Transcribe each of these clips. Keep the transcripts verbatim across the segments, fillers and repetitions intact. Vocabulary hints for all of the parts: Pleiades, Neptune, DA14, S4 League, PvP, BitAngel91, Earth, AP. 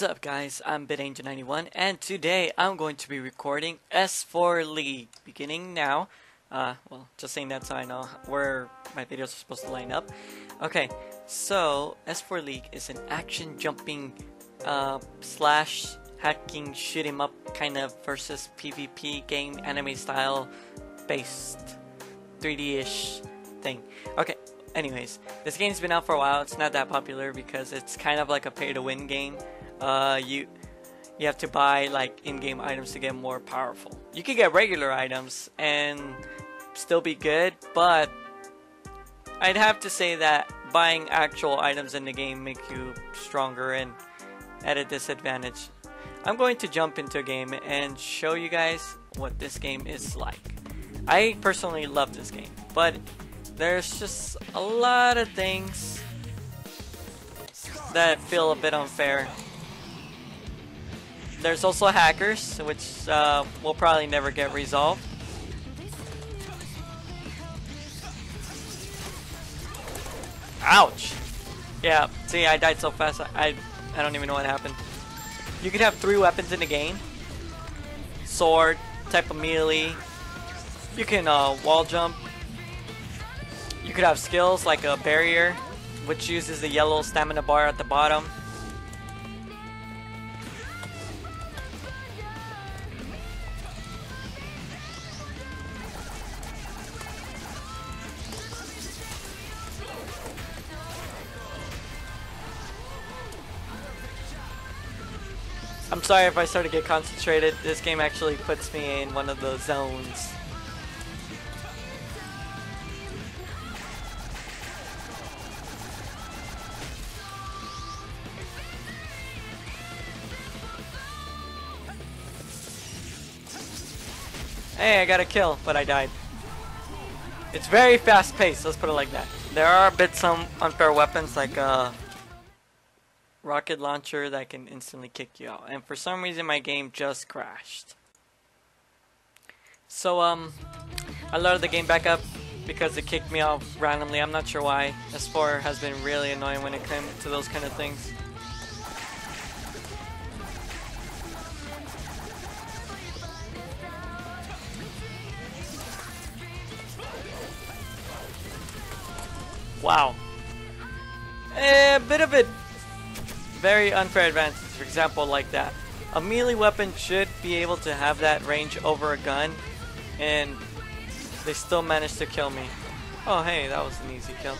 What's up guys, I'm BitAngel ninety-one and today I'm going to be recording S four League beginning now. Uh, well, just saying that so I know where my videos are supposed to line up. Okay, so S four League is an action jumping uh, slash hacking shoot 'em up kind of versus PvP game anime style based three D-ish thing. Okay. Anyways, this game's been out for a while. It's not that popular because it's kind of like a pay-to-win game. Uh, you you have to buy like in-game items to get more powerful. You can get regular items and still be good, but I'd have to say that buying actual items in the game make you stronger and at a disadvantage. I'm going to jump into a game and show you guys what this game is like. I personally love this game, but there's just a lot of things that feel a bit unfair. There's also hackers, which uh, will probably never get resolved. Ouch! Yeah, see, I died so fast, I, I don't even know what happened. You could have three weapons in the game. Sword, type of melee. You can uh, wall jump. You could have skills like a barrier, which uses the yellow stamina bar at the bottom. I'm sorry if I start to get concentrated. This game actually puts me in one of those zones. Hey, I got a kill, but I died. It's very fast paced, let's put it like that. There are a bit some unfair weapons like a rocket launcher that can instantly kick you out. And for some reason my game just crashed. So um, I loaded the game back up because it kicked me out randomly. I'm not sure why. S four has been really annoying when it comes to those kind of things. Wow, a bit of a very unfair advantage, for example like that. A melee weapon should be able to have that range over a gun, and they still managed to kill me. Oh hey, that was an easy kill.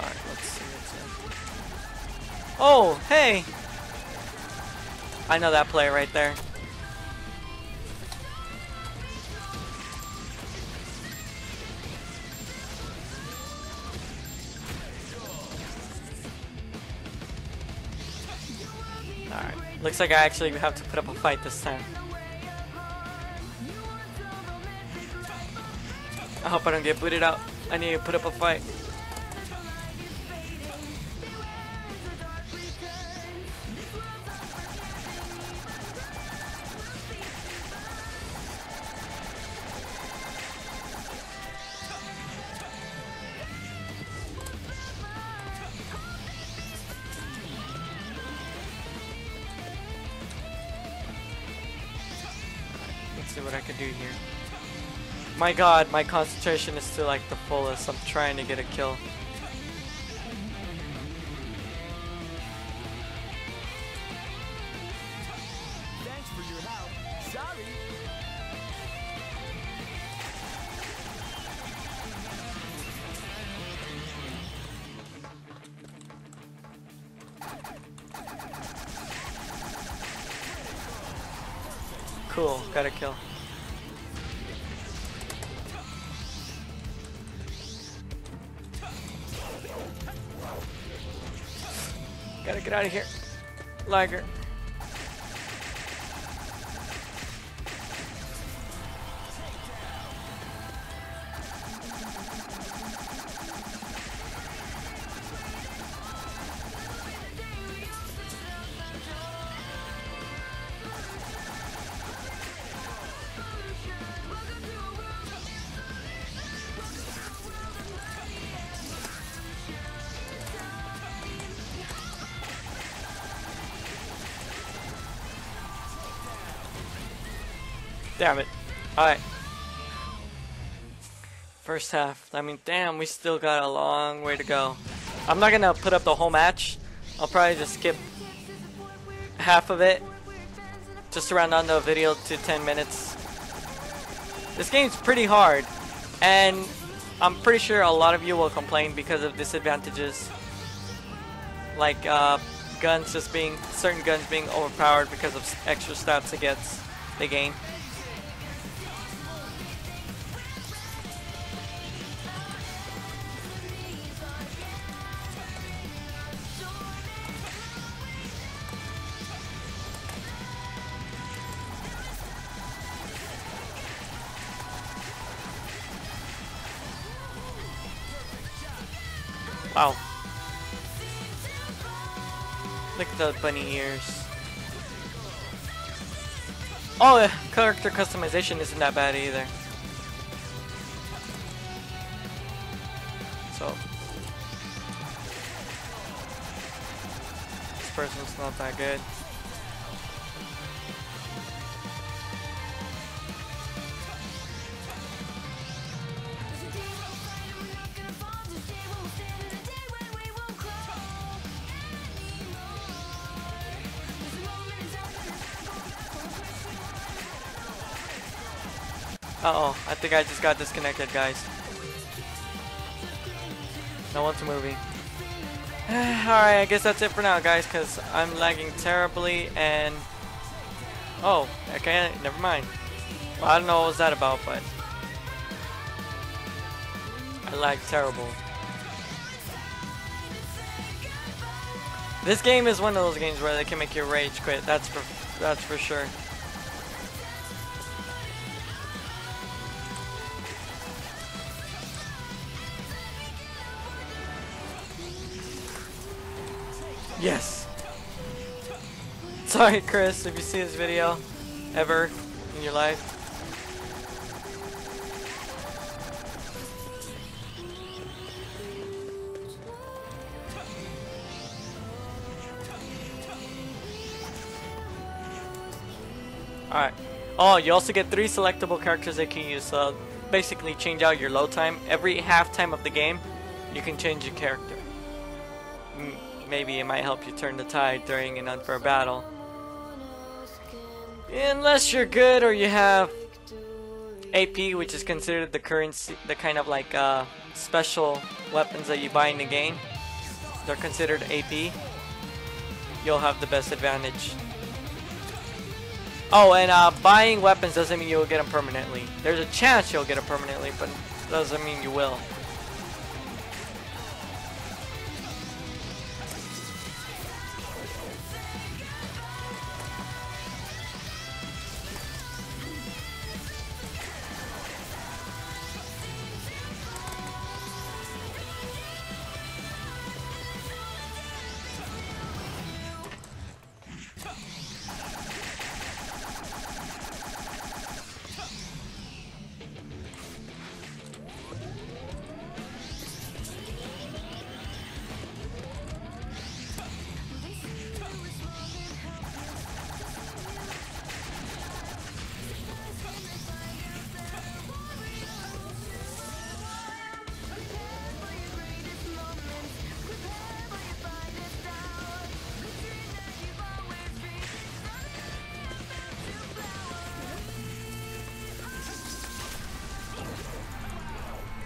Alright, let's see what's in. Oh hey! I know that play right there. Alright, looks like I actually have to put up a fight this time. I hope I don't get booted out. I need to put up a fight. See what I can do here. My god, my concentration is to like the fullest. I'm trying to get a kill. Thanks for your help. Sorry. Cool, got a kill. Gotta get out of here. Lagger. Damn it. Alright. First half. I mean, damn, we still got a long way to go. I'm not gonna put up the whole match. I'll probably just skip half of it. Just to round on the video to ten minutes. This game's pretty hard. And I'm pretty sure a lot of you will complain because of disadvantages. Like uh, guns just being, certain guns being overpowered because of extra stats against the game. Wow. Look at those bunny ears. Oh, the character customization isn't that bad either. So. This person's not that good. Uh-oh, I think I just got disconnected, guys. No one's moving. Alright, I guess that's it for now, guys, because I'm lagging terribly, and... Oh, I can't... Never mind. Well, I don't know what was that about, but... I lagged terrible. This game is one of those games where they can make you rage quit. That's for, that's for sure. Yes. Sorry, Chris, if you see this video ever in your life. Alright. Oh, you also get three selectable characters that you can use. So basically change out your load time. Every half time of the game, you can change your character. Mm. Maybe it might help you turn the tide during an unfair battle. Unless you're good or you have A P, which is considered the currency, the kind of like uh, special weapons that you buy in the game. They're considered A P. You'll have the best advantage. Oh, and uh, buying weapons doesn't mean you'll get them permanently. There's a chance you'll get them permanently, but doesn't mean you will.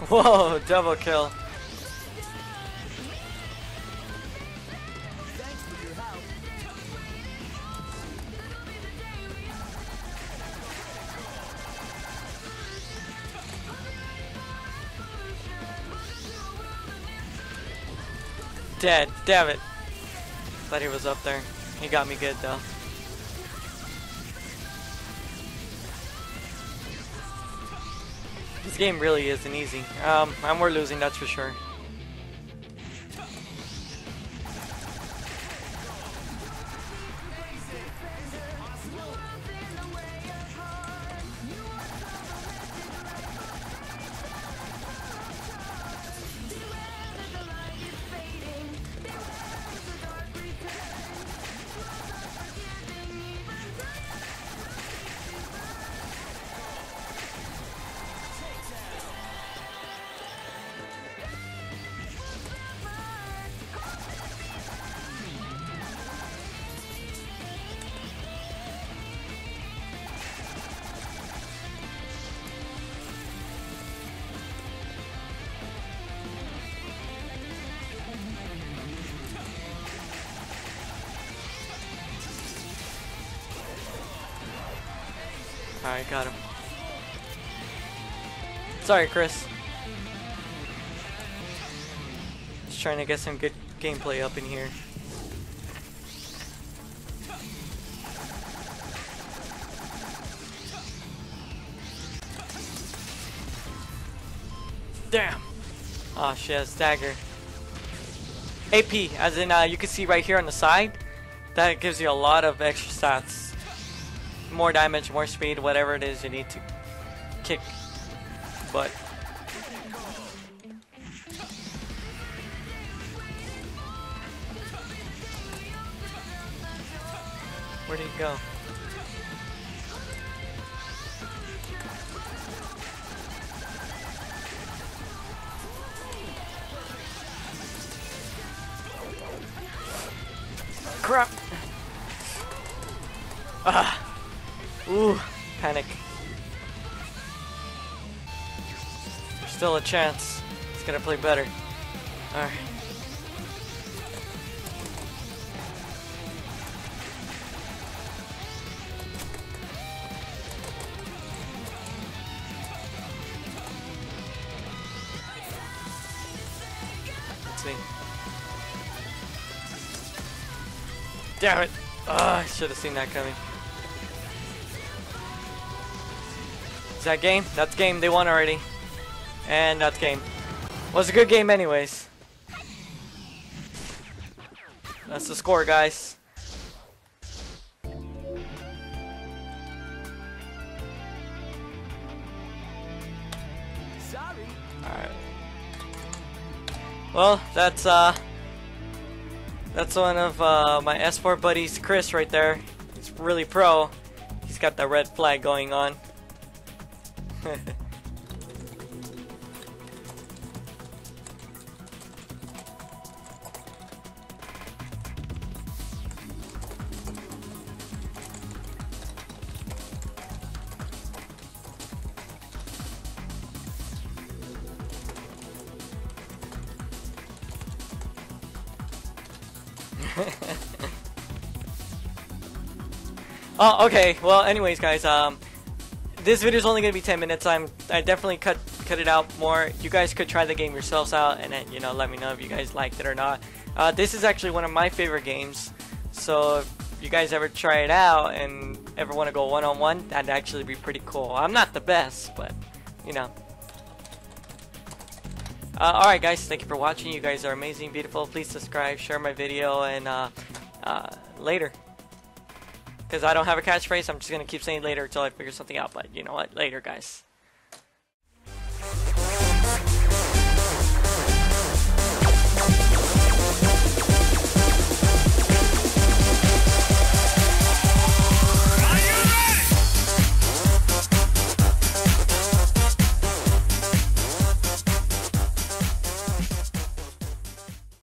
Whoa, double kill. Dead, damn it. Thought he was up there. He got me good though. This game really isn't easy, um, and we're losing, that's for sure. Alright, got him. Sorry, Chris. Just trying to get some good gameplay up in here. Damn! Aw, oh, she has dagger. A P, as in uh, you can see right here on the side, that gives you a lot of extra stats. More damage, more speed, whatever it is you need to kick butt. Where did he go? Crap! Ah! Ooh, panic. There's still a chance. It's gonna play better. Alright. Let's see. Damn it! Ah, oh, I should have seen that coming. Is that game? That's game. They won already. And that's game. Was a good game anyways. That's the score, guys. Sorry. Alright. Well, that's uh That's one of uh, my S four buddies, Chris, right there. He's really pro. He's got the red flag going on. Oh, okay. Well, anyways, guys, um, this video is only gonna be ten minutes. I'm, I definitely cut, cut it out more. You guys could try the game yourselves out, and then, you know, let me know if you guys liked it or not. Uh, this is actually one of my favorite games, so if you guys ever try it out and ever want to go one-on-one, that'd actually be pretty cool. I'm not the best, but you know. Uh, all right, guys, thank you for watching. You guys are amazing, beautiful. Please subscribe, share my video, and uh, uh, later. Because I don't have a catchphrase, I'm just going to keep saying later until I figure something out. But you know what? Later, guys.